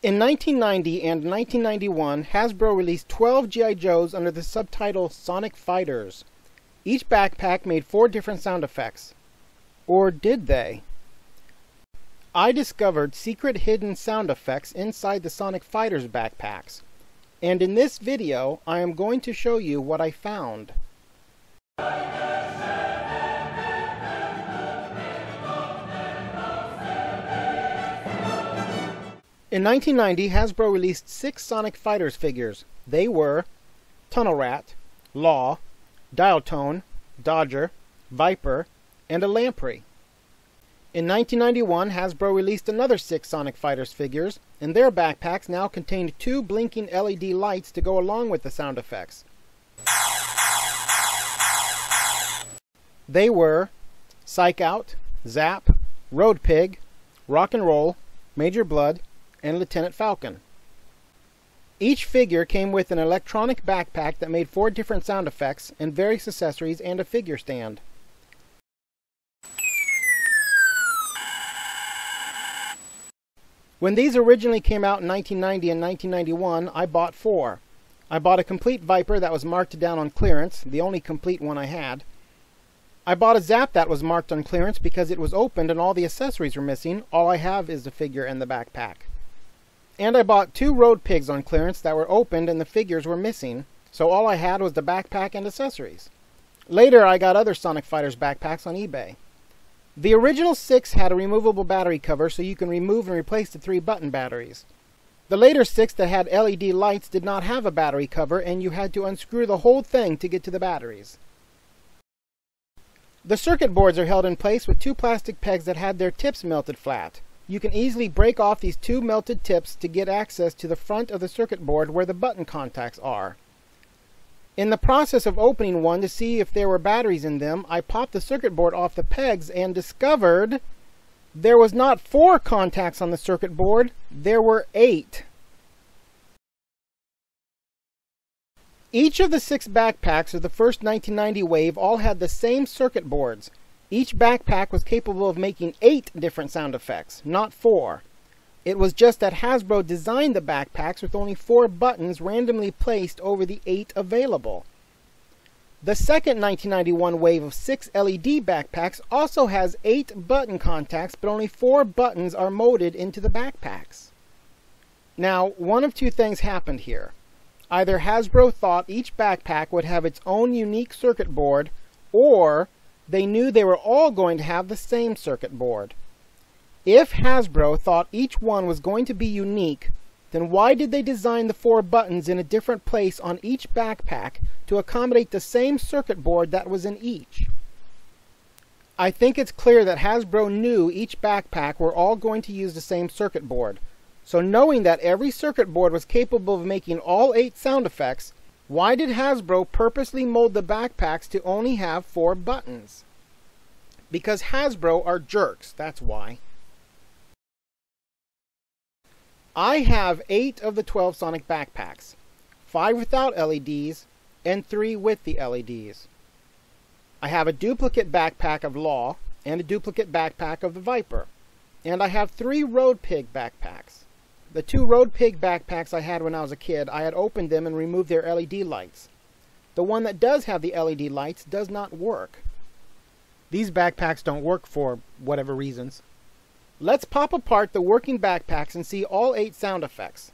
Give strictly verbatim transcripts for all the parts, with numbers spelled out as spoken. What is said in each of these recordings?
In nineteen ninety and nineteen ninety-one, Hasbro released twelve G I Joes under the subtitle Sonic Fighters. Each backpack made four different sound effects. Or did they? I discovered secret hidden sound effects inside the Sonic Fighters backpacks. And in this video, I am going to show you what I found. In nineteen ninety, Hasbro released six Sonic Fighters figures. They were Tunnel Rat, Law, Dial-Tone, Dodger, Viper, and a Lamprey. In nineteen ninety-one, Hasbro released another six Sonic Fighters figures, and their backpacks now contained two blinking L E D lights to go along with the sound effects. They were Psyche-Out, Zap, Road Pig, Rock and Roll, Major Bludd, and Lieutenant Falcon. Each figure came with an electronic backpack that made four different sound effects and various accessories and a figure stand. When these originally came out in nineteen ninety and nineteen ninety-one, I bought four. I bought a complete Viper that was marked down on clearance, the only complete one I had. I bought a Zap that was marked on clearance because it was opened and all the accessories were missing. All I have is the figure and the backpack. And I bought two Road Pigs on clearance that were opened and the figures were missing, so all I had was the backpack and accessories. Later, I got other Sonic Fighters backpacks on eBay. The original six had a removable battery cover so you can remove and replace the three button batteries. The later six that had L E D lights did not have a battery cover and you had to unscrew the whole thing to get to the batteries. The circuit boards are held in place with two plastic pegs that had their tips melted flat. You can easily break off these two melted tips to get access to the front of the circuit board where the button contacts are. In the process of opening one to see if there were batteries in them, I popped the circuit board off the pegs and discovered there was not four contacts on the circuit board, there were eight. Each of the six backpacks of the first nineteen ninety wave all had the same circuit boards. Each backpack was capable of making eight different sound effects, not four. It was just that Hasbro designed the backpacks with only four buttons randomly placed over the eight available. The second nineteen ninety-one wave of six L E D backpacks also has eight button contacts, but only four buttons are molded into the backpacks. Now, one of two things happened here. Either Hasbro thought each backpack would have its own unique circuit board, or they knew they were all going to have the same circuit board. If Hasbro thought each one was going to be unique, then why did they design the four buttons in a different place on each backpack to accommodate the same circuit board that was in each? I think it's clear that Hasbro knew each backpack were all going to use the same circuit board. So knowing that every circuit board was capable of making all eight sound effects, why did Hasbro purposely mold the backpacks to only have four buttons? Because Hasbro are jerks, that's why. I have eight of the twelve Sonic backpacks, five without L E Ds, and three with the L E Ds. I have a duplicate backpack of Law, and a duplicate backpack of the Viper. And I have three Road Pig backpacks. The two Road Pig backpacks I had when I was a kid, I had opened them and removed their L E D lights. The one that does have the L E D lights does not work. These backpacks don't work for whatever reasons. Let's pop apart the working backpacks and see all eight sound effects.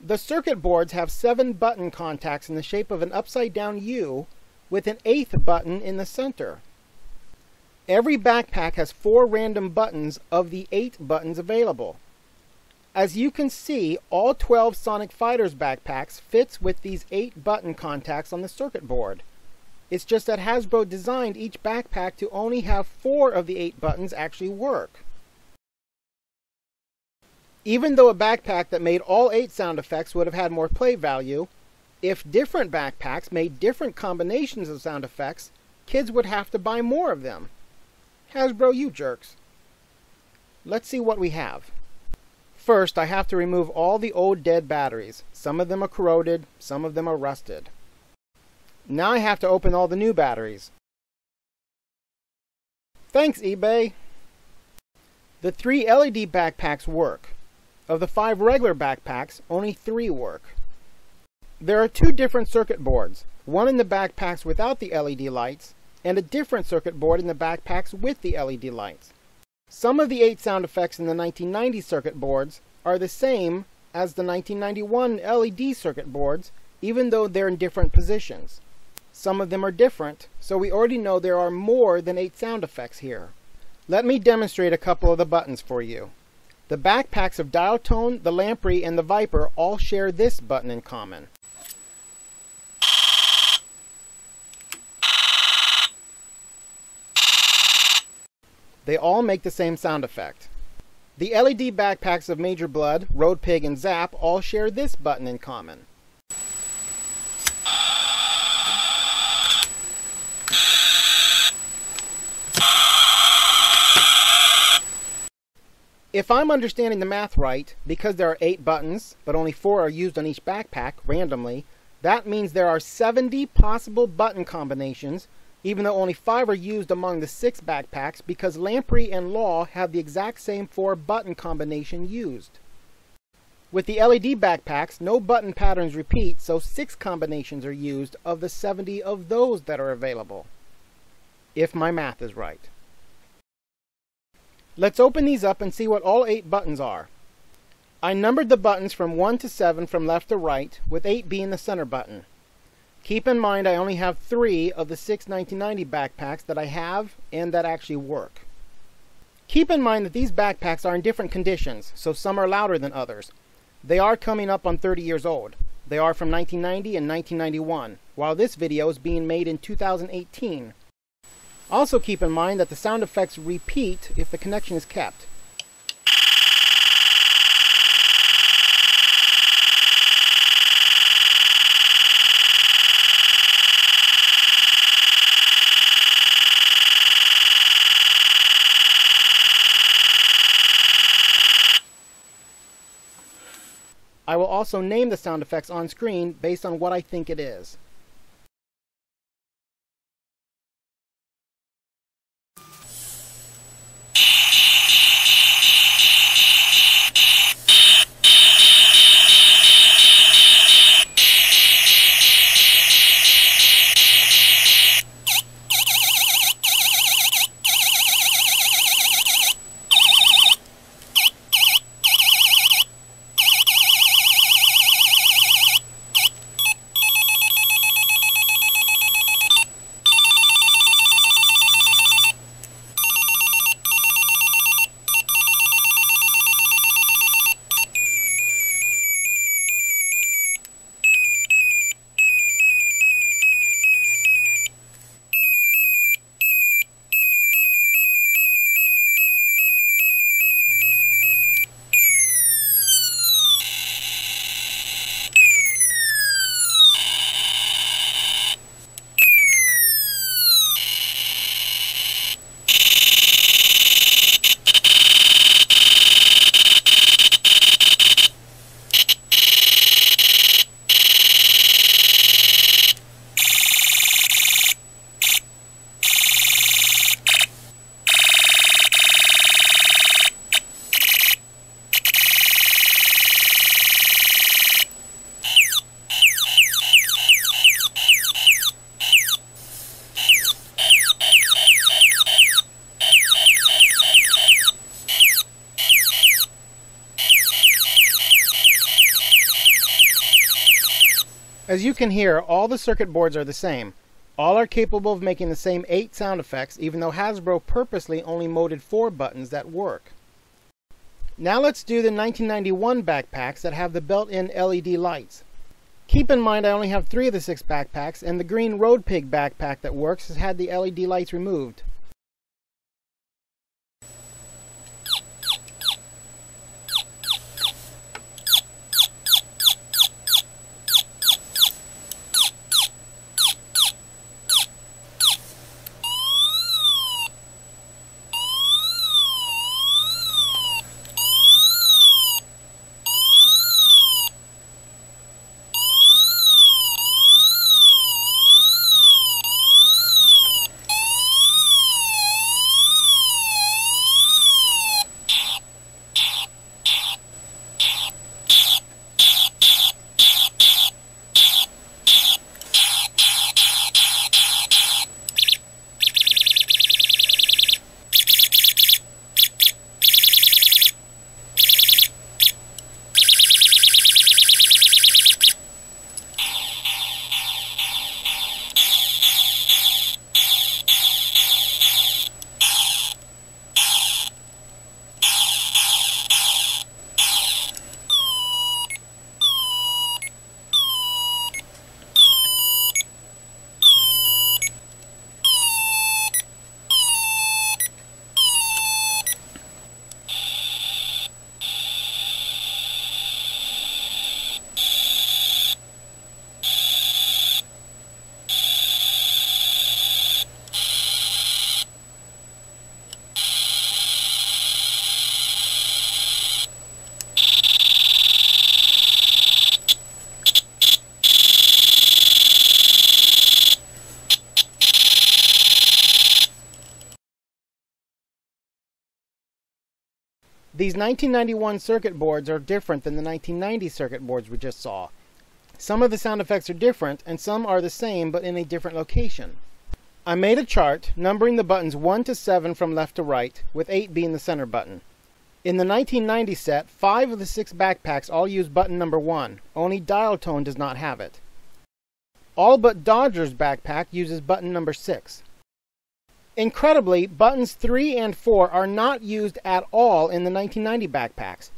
The circuit boards have seven button contacts in the shape of an upside-down U with an eighth button in the center. Every backpack has four random buttons of the eight buttons available. As you can see, all twelve Sonic Fighters backpacks fits with these eight button contacts on the circuit board. It's just that Hasbro designed each backpack to only have four of the eight buttons actually work. Even though a backpack that made all eight sound effects would have had more play value, if different backpacks made different combinations of sound effects, kids would have to buy more of them. Hasbro, you jerks. Let's see what we have. First, I have to remove all the old dead batteries. Some of them are corroded, some of them are rusted. Now I have to open all the new batteries. Thanks, eBay! The three L E D backpacks work. Of the five regular backpacks, only three work. There are two different circuit boards, one in the backpacks without the L E D lights, and a different circuit board in the backpacks with the L E D lights. Some of the eight sound effects in the nineteen ninety circuit boards are the same as the nineteen ninety-one L E D circuit boards, even though they're in different positions. Some of them are different, so we already know there are more than eight sound effects here. Let me demonstrate a couple of the buttons for you. The backpacks of Dial-Tone, the Lamprey, and the Viper all share this button in common. They all make the same sound effect. The L E D backpacks of Major Bludd, Road Pig, and Zap all share this button in common. If I'm understanding the math right, because there are eight buttons, but only four are used on each backpack randomly, that means there are seventy possible button combinations, even though only five are used among the six backpacks because Lamprey and Law have the exact same four button combination used. With the L E D backpacks, no button patterns repeat, so six combinations are used of the seventy of those that are available, if my math is right. Let's open these up and see what all eight buttons are. I numbered the buttons from one to seven from left to right, with eight being the center button. Keep in mind I only have three of the six nineteen ninety backpacks that I have and that actually work. Keep in mind that these backpacks are in different conditions, so some are louder than others. They are coming up on thirty years old. They are from nineteen ninety and nineteen ninety-one, while this video is being made in two thousand eighteen. Also keep in mind that the sound effects repeat if the connection is kept. I will also name the sound effects on screen based on what I think it is. As you can hear, all the circuit boards are the same. All are capable of making the same eight sound effects, even though Hasbro purposely only moded four buttons that work. Now let's do the nineteen ninety-one backpacks that have the built-in L E D lights. Keep in mind I only have three of the six backpacks, and the green Road Pig backpack that works has had the L E D lights removed. These nineteen ninety-one circuit boards are different than the nineteen ninety circuit boards we just saw. Some of the sound effects are different, and some are the same but in a different location. I made a chart numbering the buttons one to seven from left to right, with eight being the center button. In the nineteen ninety set, five of the six backpacks all use button number one, only Dial-Tone does not have it. All but Dodger's backpack uses button number six. Incredibly, buttons three and four are not used at all in the nineteen ninety backpacks.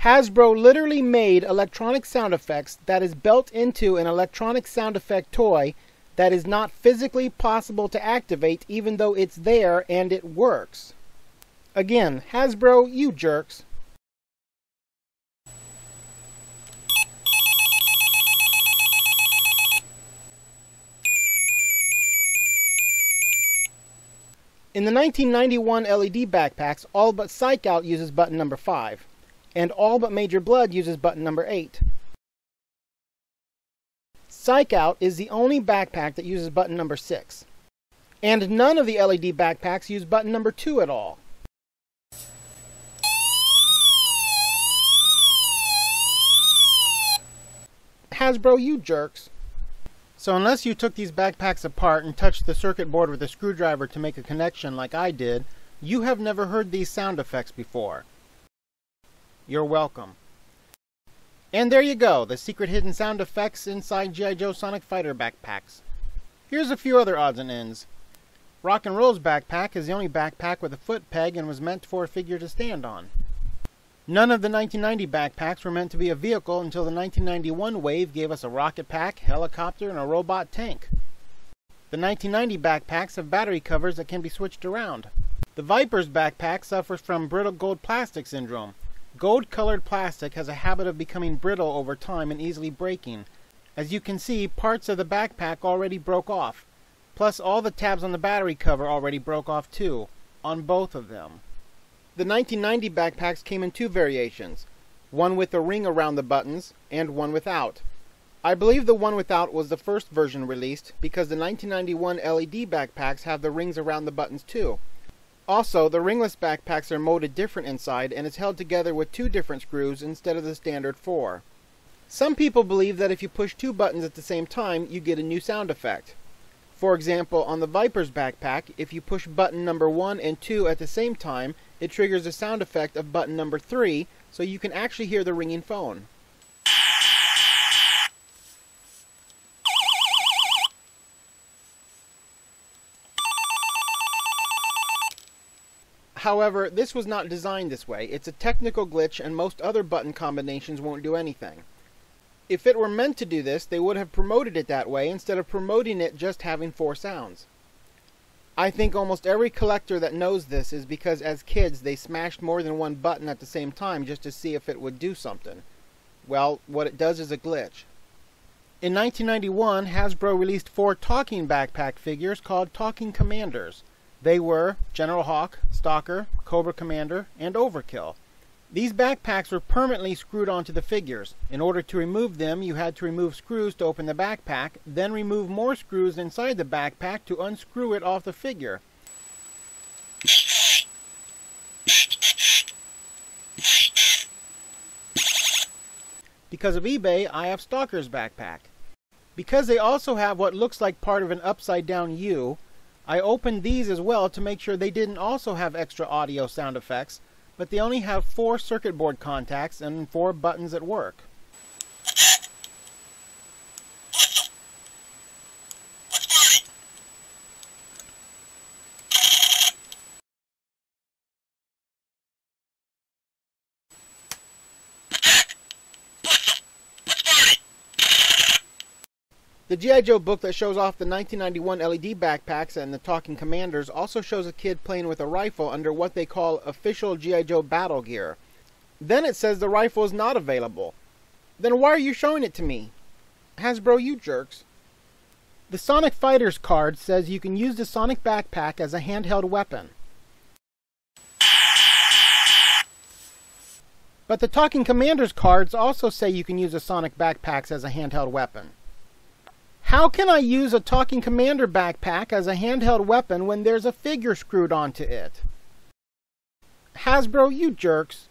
Hasbro literally made electronic sound effects that is built into an electronic sound effect toy that is not physically possible to activate even though it's there and it works. Again, Hasbro, you jerks. In the nineteen ninety-one L E D backpacks, all but Psyche-Out uses button number five, and all but Major Bludd uses button number eight. Psyche-Out is the only backpack that uses button number six, and none of the L E D backpacks use button number two at all. Hasbro, you jerks. So unless you took these backpacks apart and touched the circuit board with a screwdriver to make a connection like I did, you have never heard these sound effects before. You're welcome. And there you go, the secret hidden sound effects inside G I Joe Sonic Fighter backpacks. Here's a few other odds and ends. Rock and Roll's backpack is the only backpack with a foot peg and was meant for a figure to stand on. None of the nineteen ninety backpacks were meant to be a vehicle until the nineteen ninety-one wave gave us a rocket pack, helicopter, and a robot tank. The nineteen ninety backpacks have battery covers that can be switched around. The Viper's backpack suffers from brittle gold plastic syndrome. Gold-colored plastic has a habit of becoming brittle over time and easily breaking. As you can see, parts of the backpack already broke off. Plus, all the tabs on the battery cover already broke off too, on both of them. The nineteen ninety backpacks came in two variations, one with a ring around the buttons, and one without. I believe the one without was the first version released, because the nineteen ninety-one L E D backpacks have the rings around the buttons too. Also, the ringless backpacks are molded different inside and is held together with two different screws instead of the standard four. Some people believe that if you push two buttons at the same time, you get a new sound effect. For example, on the Viper's backpack, if you push button number one and two at the same time, it triggers the sound effect of button number three, so you can actually hear the ringing phone. However, this was not designed this way. It's a technical glitch, and most other button combinations won't do anything. If it were meant to do this, they would have promoted it that way instead of promoting it just having four sounds. I think almost every collector that knows this is because as kids they smashed more than one button at the same time just to see if it would do something. Well, what it does is a glitch. In nineteen ninety-one, Hasbro released four talking backpack figures called Talking Commanders. They were General Hawk, Stalker, Cobra Commander, and Overkill. These backpacks were permanently screwed onto the figures. In order to remove them, you had to remove screws to open the backpack, then remove more screws inside the backpack to unscrew it off the figure. Because of eBay, I have Stalker's backpack. Because they also have what looks like part of an upside-down U, I opened these as well to make sure they didn't also have extra audio sound effects, but they only have four circuit board contacts and four buttons at work. The G I Joe book that shows off the nineteen ninety-one L E D backpacks and the Talking Commanders also shows a kid playing with a rifle under what they call official G I Joe battle gear. Then it says the rifle is not available. Then why are you showing it to me? Hasbro, you jerks. The Sonic Fighters card says you can use the Sonic backpack as a handheld weapon. But the Talking Commanders cards also say you can use the Sonic backpacks as a handheld weapon. How can I use a Talking Commander backpack as a handheld weapon when there's a figure screwed onto it? Hasbro, you jerks.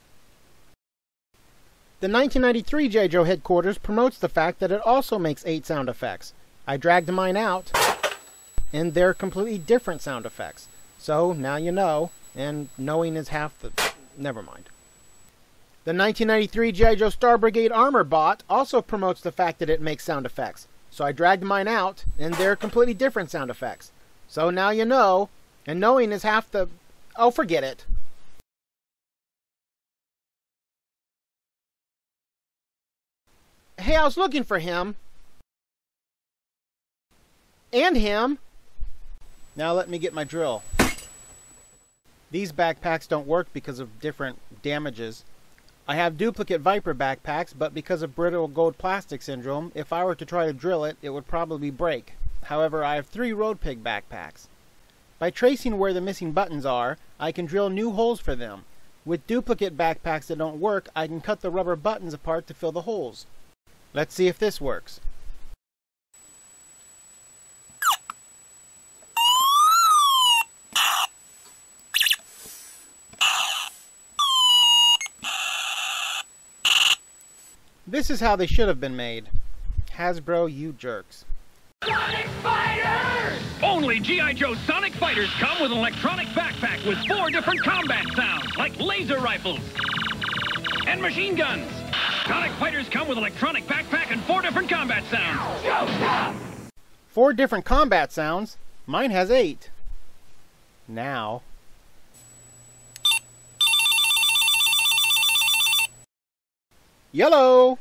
The nineteen ninety-three G I. Joe headquarters promotes the fact that it also makes eight sound effects. I dragged mine out, and they're completely different sound effects. So, now you know, and knowing is half the... never mind. The nineteen ninety-three G I. Joe Star Brigade Armor bot also promotes the fact that it makes sound effects. So I dragged mine out, and they're completely different sound effects. So now you know, and knowing is half the... oh, forget it. Hey, I was looking for him. And him. Now let me get my drill. These backpacks don't work because of different damages. I have duplicate Viper backpacks, but because of brittle gold plastic syndrome, if I were to try to drill it, it would probably break. However, I have three Road Pig backpacks. By tracing where the missing buttons are, I can drill new holes for them. With duplicate backpacks that don't work, I can cut the rubber buttons apart to fill the holes. Let's see if this works. This is how they should have been made. Hasbro, you jerks. Sonic Fighters! Only G I. Joe Sonic Fighters come with an electronic backpack with four different combat sounds, like laser rifles and machine guns. Sonic Fighters come with electronic backpack and four different combat sounds. Showtime! Four different combat sounds? Mine has eight. Now. Yellow!